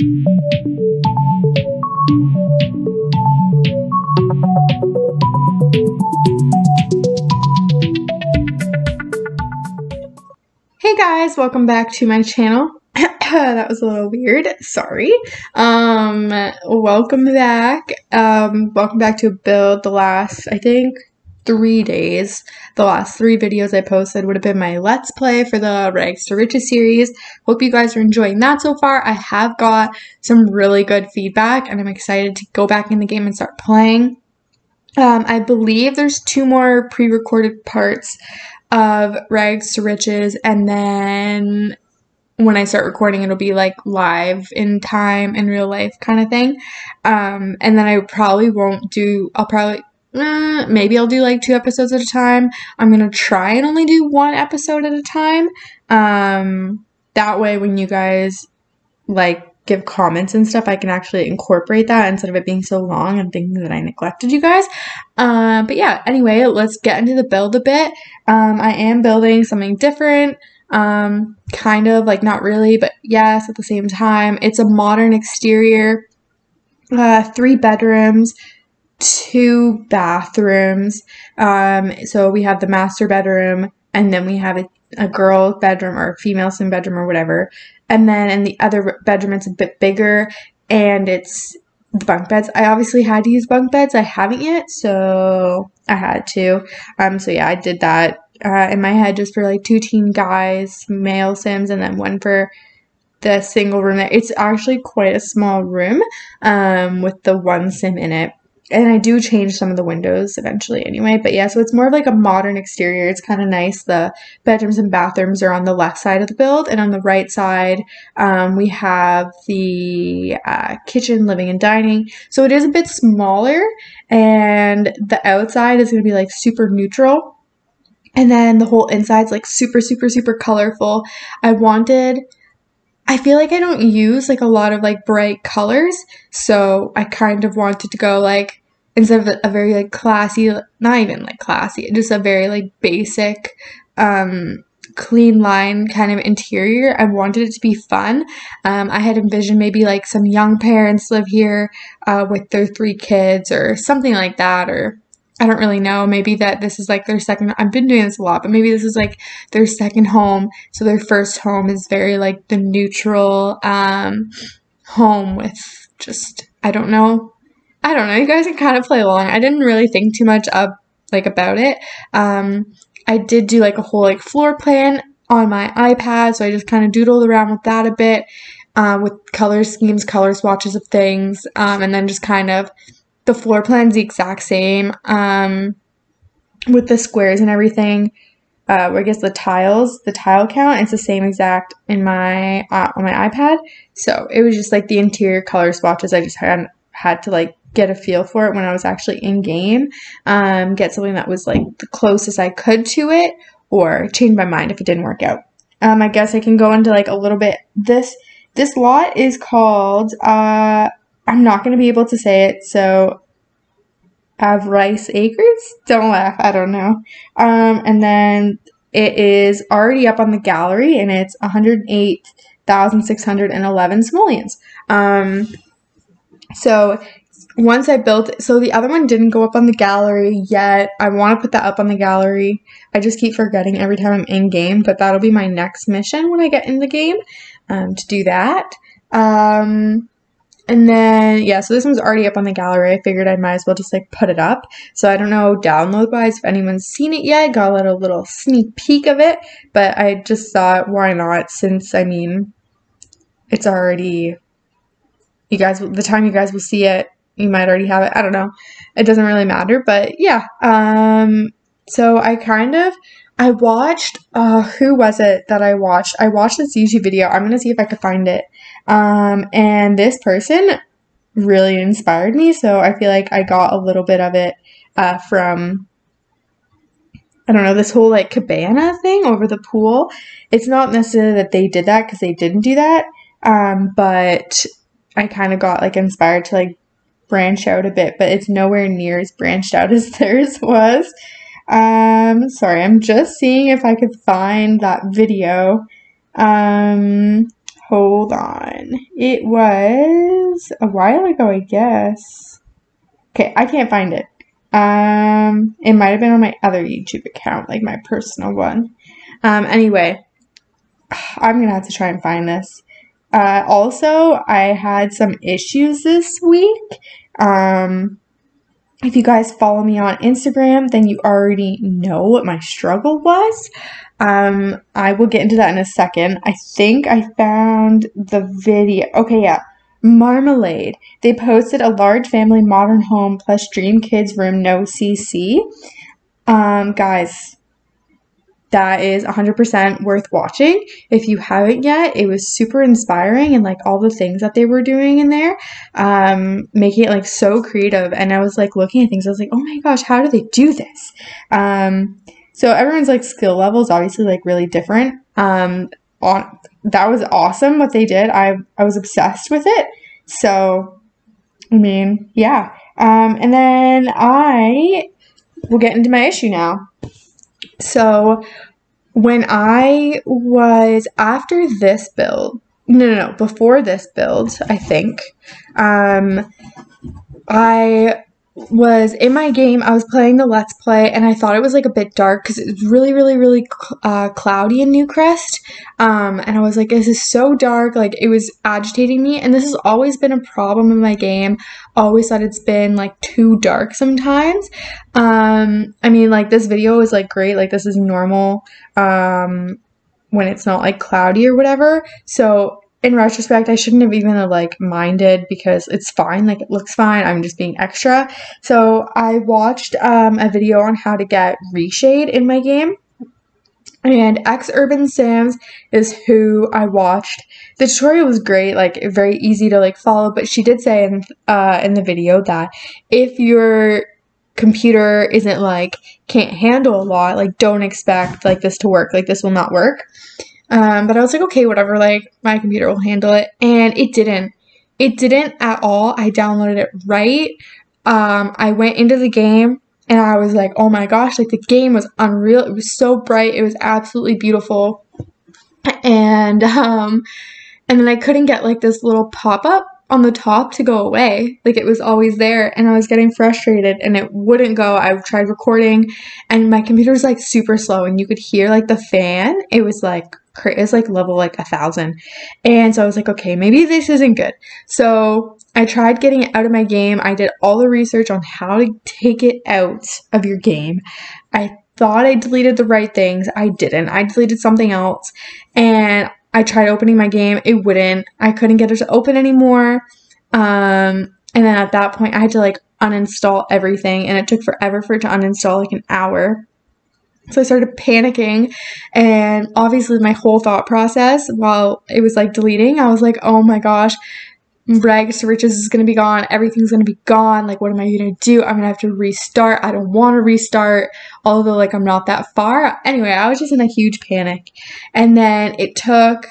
Hey guys, welcome back to my channel. That was a little weird, sorry. Welcome back to a build. The last, I think, 3 days, the last 3 videos I posted would have been my Let's Play for the Rags to Riches series. Hope you guys are enjoying that so far. I have got some really good feedback and I'm excited to go back in the game and start playing. I believe there's 2 more pre-recorded parts of Rags to Riches, and then when I start recording it'll be like live in time in real life kind of thing. And then I probably won't do, maybe I'll do like 2 episodes at a time. I'm gonna try and only do 1 episode at a time. That way when you guys like give comments and stuff, I can actually incorporate that instead of it being so long and thinking that I neglected you guys. But yeah, anyway, let's get into the build a bit. I am building something different. Kind of like not really, but yes at the same time. It's a modern exterior, 3 bedrooms, 2 bathrooms. So we have the master bedroom, and then we have a girl bedroom or a female sim bedroom or whatever, and then in the other bedroom it's a bit bigger and it's the bunk beds. I obviously had to use bunk beds. I haven't yet, so I had to. So yeah, I did that in my head just for like 2 teen guys, male sims, and then 1 for the single room. It's actually quite a small room with the 1 sim in it. And I do change some of the windows eventually anyway. But yeah, so it's more of like a modern exterior. It's kind of nice. The bedrooms and bathrooms are on the left side of the build. And on the right side, we have the kitchen, living, and dining. So it is a bit smaller. And the outside is going to be like super neutral. And then the whole inside's like super, super, super colorful. I feel like I don't use like a lot of like bright colors, so I kind of wanted to go like, instead of a very like classy, not even like classy, just a very like basic, clean line kind of interior. I wanted it to be fun. I had envisioned maybe like some young parents live here with their 3 kids or something like that, or I don't really know, maybe that this is like their second, I've been doing this a lot, but maybe this is like their second home, so their first home is very like the neutral home with just, I don't know, you guys can kind of play along. I didn't really think too much of like about it. I did do like a whole like floor plan on my iPad, so I just kind of doodled around with that a bit, with color schemes, color swatches of things, and then just kind of, the floor plan's the exact same, with the squares and everything. I guess the tile count, it's the same exact in my on my iPad. So it was just like the interior color swatches. I just had to like get a feel for it when I was actually in game. Get something that was like the closest I could to it, or change my mind if it didn't work out. I guess I can go into like a little bit. This lot is called. I'm not going to be able to say it, so Avrice Acres? Don't laugh, I don't know. And then it is already up on the gallery, and it's 108,611 simoleons. So once I built, so the other one didn't go up on the gallery yet. I want to put that up on the gallery. I just keep forgetting every time I'm in game, but that'll be my next mission when I get in the game, to do that. And then, yeah, so this one's already up on the gallery. I figured I might as well just, like, put it up. So I don't know download-wise if anyone's seen it yet. Got a little sneak peek of it. But I just thought, why not? Since, I mean, it's already, you guys, the time you guys will see it, you might already have it. I don't know. It doesn't really matter. But, yeah. So I kind of, I watched, who was it that I watched? I watched this YouTube video. I'm going to see if I could find it. And this person really inspired me, so I feel like I got a little bit of it, from, I don't know, this whole, like, cabana thing over the pool. It's not necessarily that they did that, because they didn't do that, but I kind of got, like, inspired to, like, branch out a bit, but it's nowhere near as branched out as theirs was. Sorry, I'm just seeing if I could find that video. Hold on. It was a while ago, I guess. Okay, I can't find it. It might have been on my other YouTube account, like my personal one. Anyway, I'm gonna have to try and find this. Also, I had some issues this week. If you guys follow me on Instagram, then you already know what my struggle was. I will get into that in a second. I think I found the video. Okay, yeah. Marmalade. They posted a large family modern home plus dream kids room, no CC. Guys, that is 100% worth watching. If you haven't yet, it was super inspiring, and like all the things that they were doing in there, making it like so creative. And I was like looking at things, I was like, oh my gosh, how do they do this? So everyone's like skill levels obviously like really different. That was awesome what they did. I was obsessed with it. So, I mean, yeah. And then I will get into my issue now. So, when I was after this build, no, before this build, I think, I was in my game, I was playing the Let's Play, and I thought it was like a bit dark because it was really cloudy in Newcrest, and I was like, this is so dark, like it was agitating me. And this has always been a problem in my game. I always thought it's been like too dark sometimes. I mean, like this video is like great, like this is normal when it's not like cloudy or whatever. So in retrospect, I shouldn't have even like minded, because it's fine, like it looks fine, I'm just being extra. So I watched a video on how to get reshade in my game, and X Urban Sims is who I watched. The tutorial was great, like very easy to like follow, but she did say in the video that if you're computer isn't like can't handle a lot, like don't expect like this to work, like this will not work. But I was like, okay, whatever, like my computer will handle it. And it didn't at all. I downloaded it right. I went into the game and I was like, oh my gosh, like the game was unreal, it was so bright, it was absolutely beautiful. And then I couldn't get like this little pop-up on the top to go away, like it was always there, and I was getting frustrated and it wouldn't go. I tried recording and my computer was like super slow, and you could hear like the fan. It was like level like 1,000, and so I was like, okay, maybe this isn't good. So I tried getting it out of my game. I did all the research on how to take it out of your game. I thought I deleted the right things. I didn't. I deleted something else, and I tried opening my game, it wouldn't. I couldn't get it to open anymore. And then at that point, I had to like uninstall everything, and it took forever for it to uninstall, like an hour. So I started panicking, and obviously my whole thought process while it was like deleting, I was like, oh my gosh, Rags to Riches is going to be gone. Everything's going to be gone. Like, what am I going to do? I'm going to have to restart. I don't want to restart, although, like, I'm not that far. Anyway, I was just in a huge panic. And then it took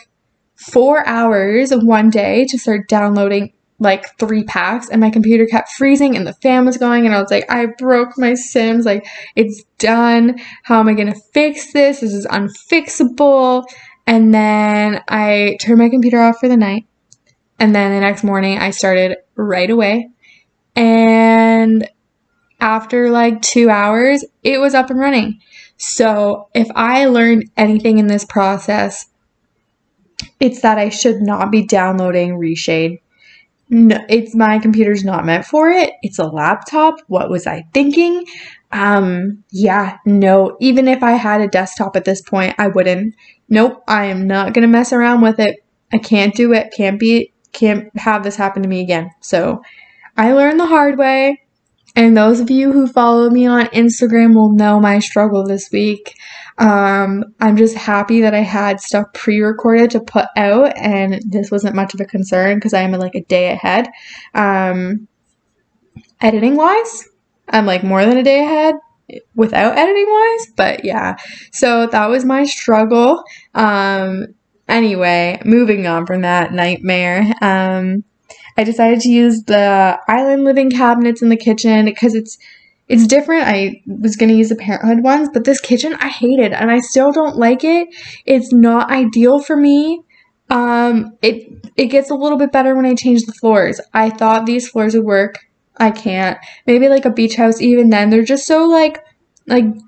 4 hours of one day to start downloading, like, 3 packs. And my computer kept freezing, and the fan was going. And I was like, I broke my Sims. Like, it's done. How am I going to fix this? This is unfixable. And then I turned my computer off for the night. And then the next morning, I started right away. And after like 2 hours, it was up and running. So if I learned anything in this process, it's that I should not be downloading reshade. No, it's my computer's not meant for it. It's a laptop. What was I thinking? Yeah, no. Even if I had a desktop at this point, I wouldn't. Nope, I am not going to mess around with it. I can't do it. Can't have this happen to me again. So I learned the hard way, and those of you who follow me on Instagram will know my struggle this week. I'm just happy that I had stuff pre-recorded to put out, and this wasn't much of a concern because I am like a day ahead. Editing wise, I'm like more than a day ahead without editing wise, but yeah, so that was my struggle. Anyway, moving on from that nightmare, I decided to use the island living cabinets in the kitchen because it's different. I was going to use the Parenthood ones, but this kitchen I hated, and I still don't like it. It's not ideal for me. It gets a little bit better when I change the floors. I thought these floors would work. I can't. Maybe like a beach house, even then. They're just so like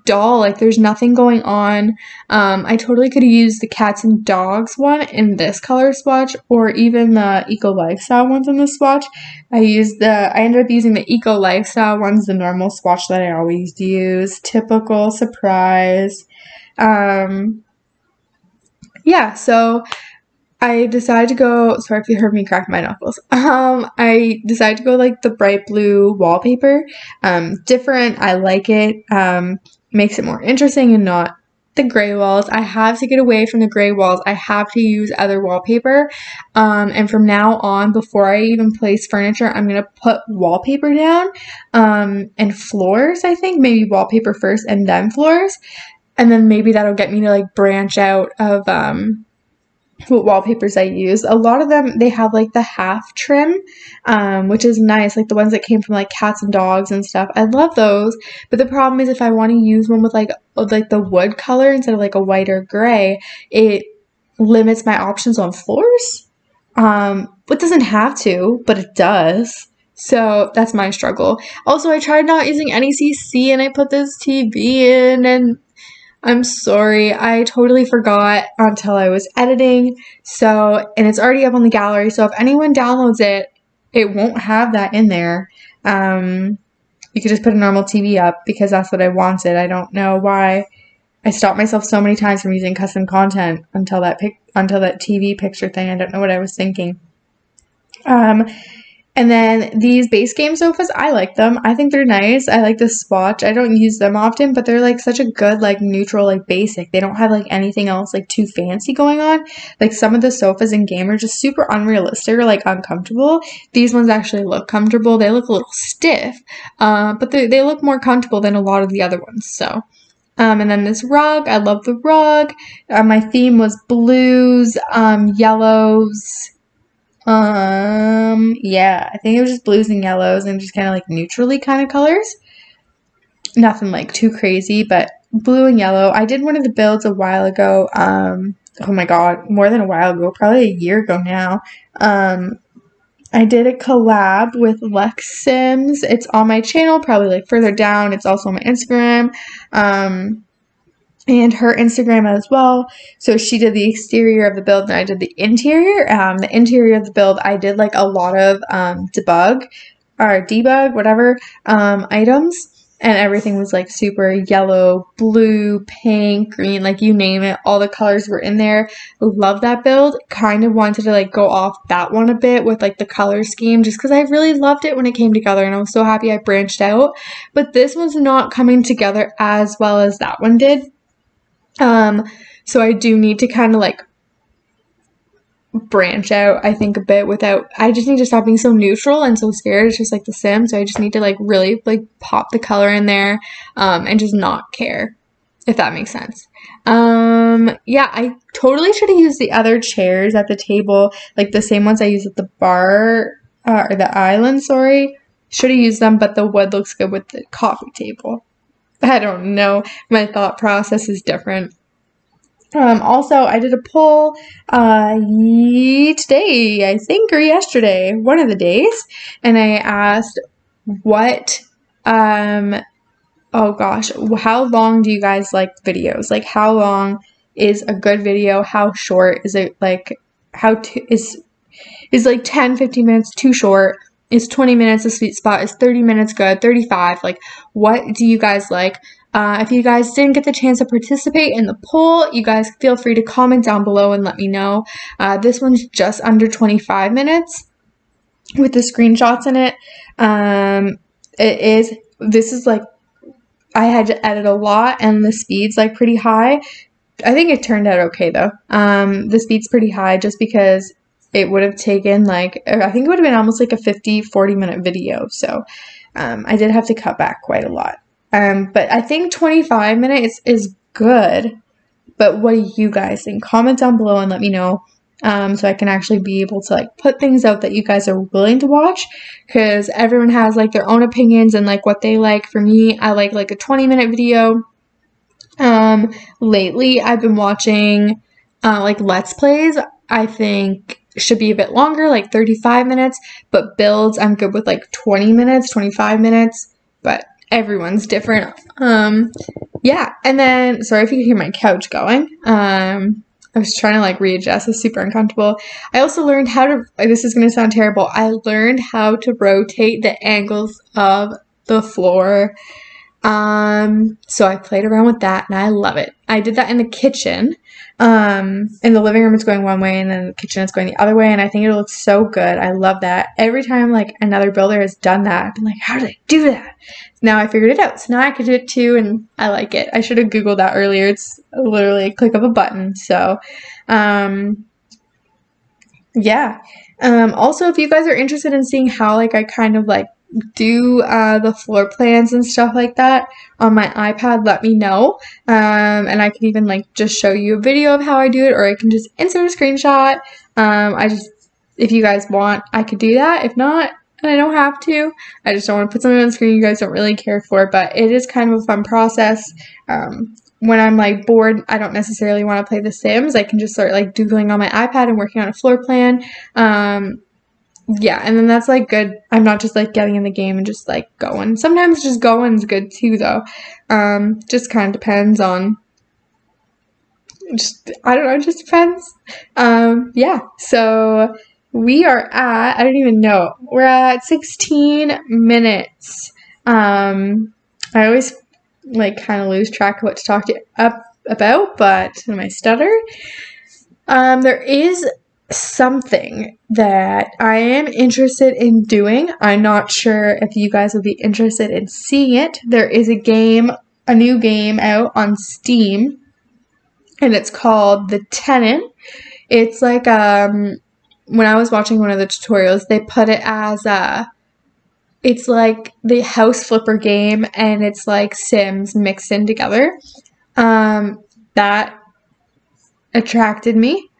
dull. Like there's nothing going on. I totally could use the cats and dogs one in this color swatch, or even the eco lifestyle ones in this swatch. I ended up using the eco lifestyle ones, the normal swatch that I always use. Typical surprise. Yeah, so I decided to go, sorry if you heard me crack my knuckles. I decided to go like the bright blue wallpaper. Different, I like it. Makes it more interesting and not the gray walls. I have to get away from the gray walls. I have to use other wallpaper. And from now on, before I even place furniture, I'm going to put wallpaper down and floors, I think. Maybe wallpaper first and then floors. And then maybe that'll get me to like branch out of what wallpapers I use. A lot of them, they have like the half trim, which is nice, like the ones that came from like cats and dogs and stuff. I love those, but the problem is if I want to use one with like the wood color instead of like a white or gray, it limits my options on floors. It doesn't have to, but it does. So that's my struggle. Also, I tried not using any CC and I put this TV in, and I'm sorry, I totally forgot until I was editing. So, and it's already up on the gallery, so if anyone downloads it, it won't have that in there. You could just put a normal TV up because that's what I wanted. I don't know why I stopped myself so many times from using custom content until that TV picture thing. I don't know what I was thinking. And then these base game sofas, I like them. I think they're nice. I like this swatch. I don't use them often, but they're like such a good, like neutral, like basic. They don't have like anything else like too fancy going on. Like some of the sofas in game are just super unrealistic or like uncomfortable. These ones actually look comfortable. They look a little stiff, but they look more comfortable than a lot of the other ones. So, and then this rug, I love the rug. My theme was blues, yellows. Yeah, I think it was just blues and yellows and just kind of like neutrally kind of colors. Nothing like too crazy, but blue and yellow. I did one of the builds a while ago. Oh my god, more than a while ago, probably a year ago now. I did a collab with Lex Sims. It's on my channel, probably like further down. It's also on my Instagram. And her Instagram as well. So she did the exterior of the build and I did the interior. The interior of the build, I did like a lot of debug items, and everything was like super yellow, blue, pink, green, like you name it. All the colors were in there. Love that build. Kind of wanted to like go off that one a bit with like the color scheme, just because I really loved it when it came together and I was so happy I branched out. But this was not coming together as well as that one did. So I do need to kind of like branch out, I think, a bit I just need to stop being so neutral and so scared. It's just like The Sims, so I just need to like really like pop the color in there, and just not care, if that makes sense. Yeah, I totally should have used the other chairs at the table, like the same ones I used at the bar, or the island, sorry. Should have used them, but the wood looks good with the coffee table. I don't know. My thought process is different. Also, I did a poll today, I think, or yesterday, one of the days, and I asked what, oh gosh, how long do you guys like videos? Like, how long is a good video? How short is it? Like, is like 10, 15 minutes too short? Is 20 minutes a sweet spot? Is 30 minutes good? 35? Like, what do you guys like? If you guys didn't get the chance to participate in the poll, you guys feel free to comment down below and let me know. This one's just under 25 minutes with the screenshots in it. This is like, I had to edit a lot and the speed's like pretty high. I think it turned out okay though. The speed's pretty high just because it would have taken like, I think it would have been almost like a 40 minute video. So I did have to cut back quite a lot. But I think 25 minutes is good. But what do you guys think? Comment down below and let me know. So I can actually be able to like put things out that you guys are willing to watch, because everyone has like their own opinions and like what they like. For me, I like a 20 minute video. Lately I've been watching like Let's Plays. I think should be a bit longer, like 35 minutes, but builds I'm good with like 20 minutes, 25 minutes, but everyone's different. Yeah, and then, sorry if you can hear my couch going. I was trying to like readjust, it's super uncomfortable. I also learned how to, this is gonna sound terrible, I learned how to rotate the angles of the floor. So I played around with that and I love it. I did that in the kitchen. In the living room it's going one way and then the kitchen is going the other way, and I think it looks so good. I love that. Every time like another builder has done that, I've been like, how did I do that? Now I figured it out. So now I could do it too, and I like it. I should have Googled that earlier. It's literally a click of a button. So, yeah. Also, if you guys are interested in seeing how like I kind of like do the floor plans and stuff like that on my iPad, let me know, and I can even like just show you a video of how I do it, or I can just insert a screenshot. I just, if you guys want, I could do that. If not, and I don't have to, I just don't want to put something on screen you guys don't really care for, but it is kind of a fun process. When I'm like bored, I don't necessarily want to play The Sims, I can just start like doodling on my iPad and working on a floor plan. Yeah, and then that's like good. I'm not just like getting in the game and just like going. Sometimes just going's good too, though. Just kind of depends on, just, I don't know, it just depends. Yeah, so we are at, I don't even know, we're at 16 minutes. I always like kind of lose track of what to talk to you about, but my stutter. There is something that I am interested in doing. I'm not sure if you guys will be interested in seeing it. There is a game, a new game out on Steam, and it's called The Tenant. It's like, when I was watching one of the tutorials, they put it as a, it's like the House Flipper game, and it's like Sims mixed in together. That attracted me.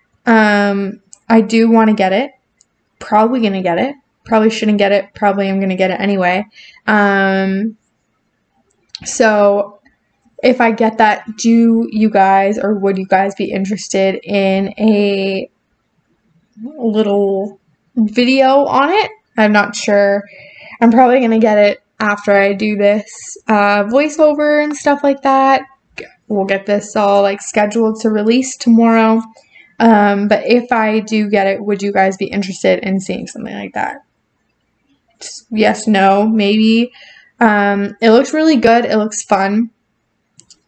I do want to get it, probably gonna get it, probably shouldn't get it, probably I'm gonna get it anyway. So if I get that, do you guys, or would you guys be interested in a little video on it? I'm not sure. I'm probably gonna get it after I do this voiceover and stuff like that. We'll get this all like scheduled to release tomorrow. But if I do get it, would you guys be interested in seeing something like that? Just yes, no, maybe. It looks really good. It looks fun.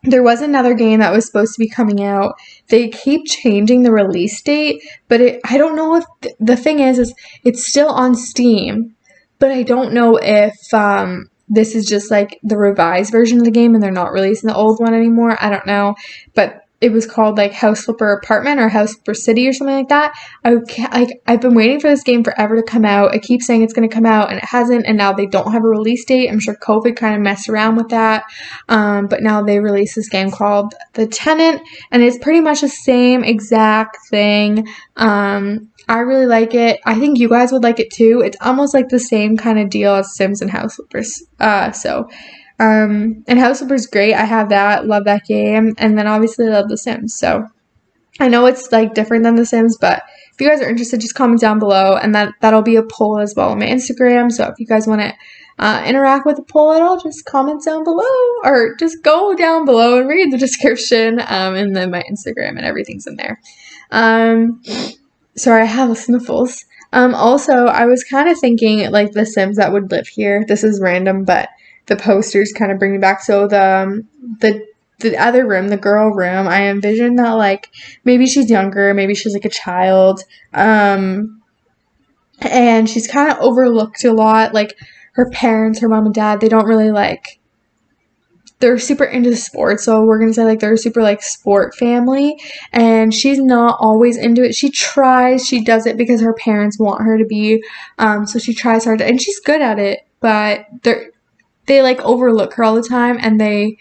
There was another game that was supposed to be coming out. They keep changing the release date, but I don't know if, the thing is it's still on Steam, but I don't know if, this is just like the revised version of the game and they're not releasing the old one anymore. I don't know, but it was called like House Flipper Apartment or House Flipper City or something like that. I've been waiting for this game forever to come out. I keep saying it's going to come out and it hasn't, and now they don't have a release date. I'm sure COVID kind of messed around with that, but now they released this game called The Tenant, and it's pretty much the same exact thing. I really like it. I think you guys would like it too. It's almost like the same kind of deal as Sims and House Flippers. And House Flipper's great. I have that, love that game, and then obviously love The Sims. So I know it's like different than The Sims, but if you guys are interested, just comment down below, and that'll be a poll as well on my Instagram. So if you guys want to interact with the poll at all, just comment down below, or just go down below and read the description, and then my Instagram and everything's in there. Sorry, I have sniffles. Also, I was kind of thinking like The Sims that would live here. This is random, but the posters kind of bring me back. So the other room, the girl room, I envisioned that like maybe she's younger, maybe she's like a child, and she's kind of overlooked a lot. Like her parents, her mom and dad, they don't really like, they're super into sports, so we're gonna say like they're a super like sport family, and she's not always into it. She tries, she does it because her parents want her to be, so she tries hard, and she's good at it, but they like overlook her all the time, and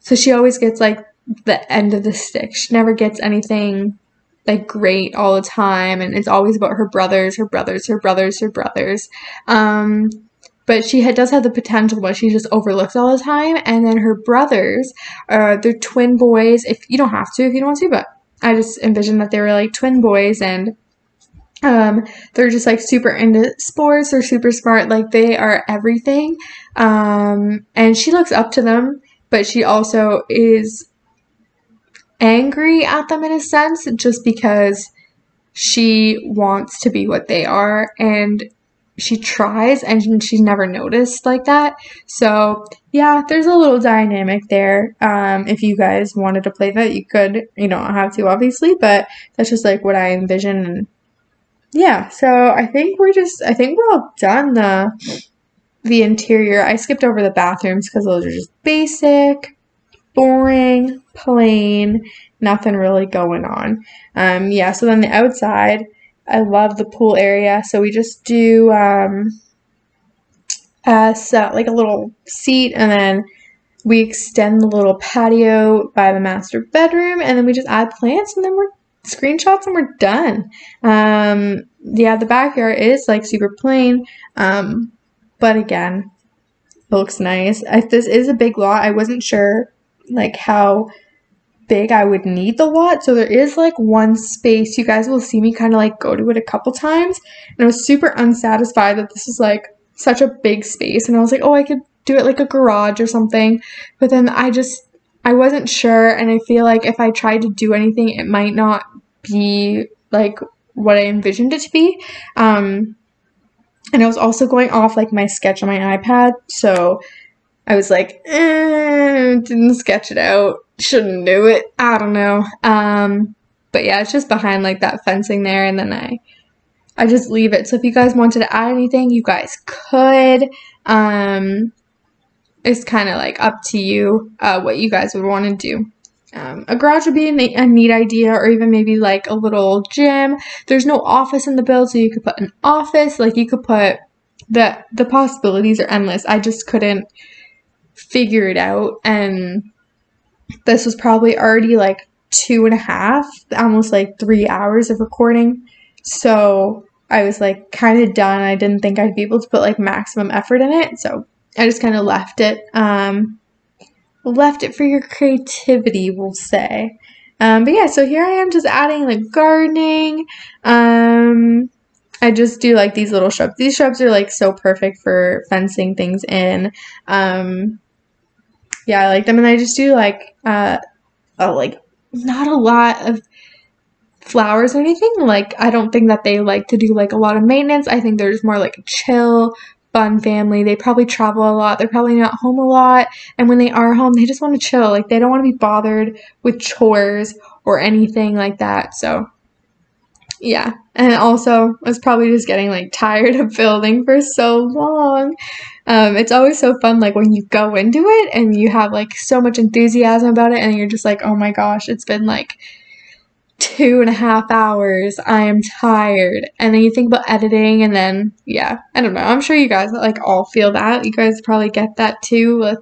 so she always gets like the end of the stick. She never gets anything like great all the time, and it's always about her brothers, her brothers, her brothers, her brothers. But she does have the potential, but she just overlooks all the time. And then her brothers, they're twin boys. If you don't have to, if you don't want to, but I just envisioned that they were like twin boys, and They're just like super into sports. They're super smart. Like they are everything. And she looks up to them, but she also is angry at them in a sense, just because she wants to be what they are, and she tries, and she's never noticed like that. So yeah, there's a little dynamic there. If you guys wanted to play that, you could. You don't have to, obviously, but that's just like what I envision. And yeah, so I think we're all done the interior. I skipped over the bathrooms because those are just basic, boring, plain, nothing really going on. Yeah, so then the outside, I love the pool area. So we just do like a little seat, and then we extend the little patio by the master bedroom, and then we just add plants, and then we're screenshots and we're done. Yeah, the backyard is like super plain, but again, it looks nice. If this is a big lot, I wasn't sure like how big I would need the lot, so there is like one space. You guys will see me kind of like go to it a couple times, and I was super unsatisfied that this is like such a big space, and I was like, oh, I could do it like a garage or something, but then I wasn't sure, and I feel like if I tried to do anything, it might not be like what I envisioned it to be. And I was also going off like my sketch on my iPad, so I was like, didn't sketch it out, shouldn't do it, I don't know. But yeah, it's just behind like that fencing there, and then I just leave it. So if you guys wanted to add anything, you guys could. It's kind of like up to you what you guys would want to do. A garage would be a neat idea, or even maybe like a little gym. There's no office in the build, so you could put an office. Like you could put the possibilities are endless. I just couldn't figure it out, and this was probably already like 2.5, almost like 3 hours of recording, so I was like kind of done. I didn't think I'd be able to put like maximum effort in it, so I just kind of left it. Left it for your creativity, we'll say. But yeah, so here I am just adding like gardening. I just do like these little shrubs. These shrubs are like so perfect for fencing things in. Yeah, I like them, and I just do like not a lot of flowers or anything. Like I don't think that they like to do like a lot of maintenance. I think they're just more like chill, fun family. They probably travel a lot. They're probably not home a lot, and when they are home, they just want to chill. Like they don't want to be bothered with chores or anything like that. So yeah, and also I was probably just getting like tired of building for so long. It's always so fun like when you go into it and you have like so much enthusiasm about it, and you're just like, oh my gosh, it's been like 2.5 hours, I am tired. And then you think about editing, and then yeah, I don't know, I'm sure you guys like all feel that. You guys probably get that too with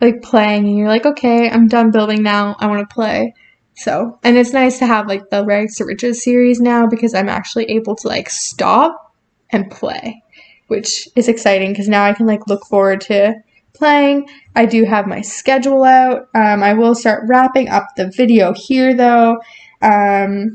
like playing, and you're like, okay, I'm done building now, I want to play. So, and it's nice to have like the Rags to Riches series now, because I'm actually able to like stop and play, which is exciting, because now I can like look forward to playing. I do have my schedule out. I will start wrapping up the video here though. I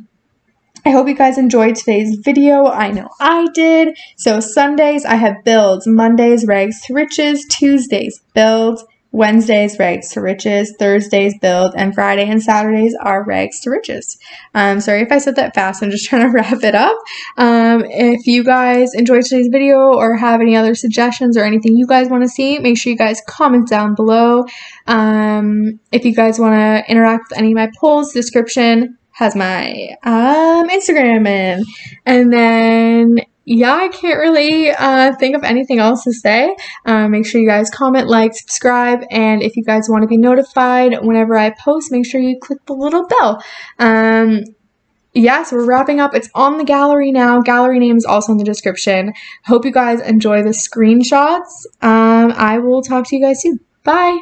hope you guys enjoyed today's video. I know I did. So Sundays I have builds, Mondays Rags to Riches, Tuesdays builds, Wednesdays Rags to Riches, Thursdays build, and Friday and Saturdays are Rags to Riches. Sorry if I said that fast, I'm just trying to wrap it up. If you guys enjoyed today's video or have any other suggestions or anything you guys want to see, make sure you guys comment down below. If you guys want to interact with any of my polls, description has my Instagram in, and then yeah, I can't really think of anything else to say. Make sure you guys comment, like, subscribe, and if you guys want to be notified whenever I post, make sure you click the little bell. Yeah, so we're wrapping up. It's on the gallery now. Gallery name is also in the description. Hope you guys enjoy the screenshots. I will talk to you guys soon. Bye!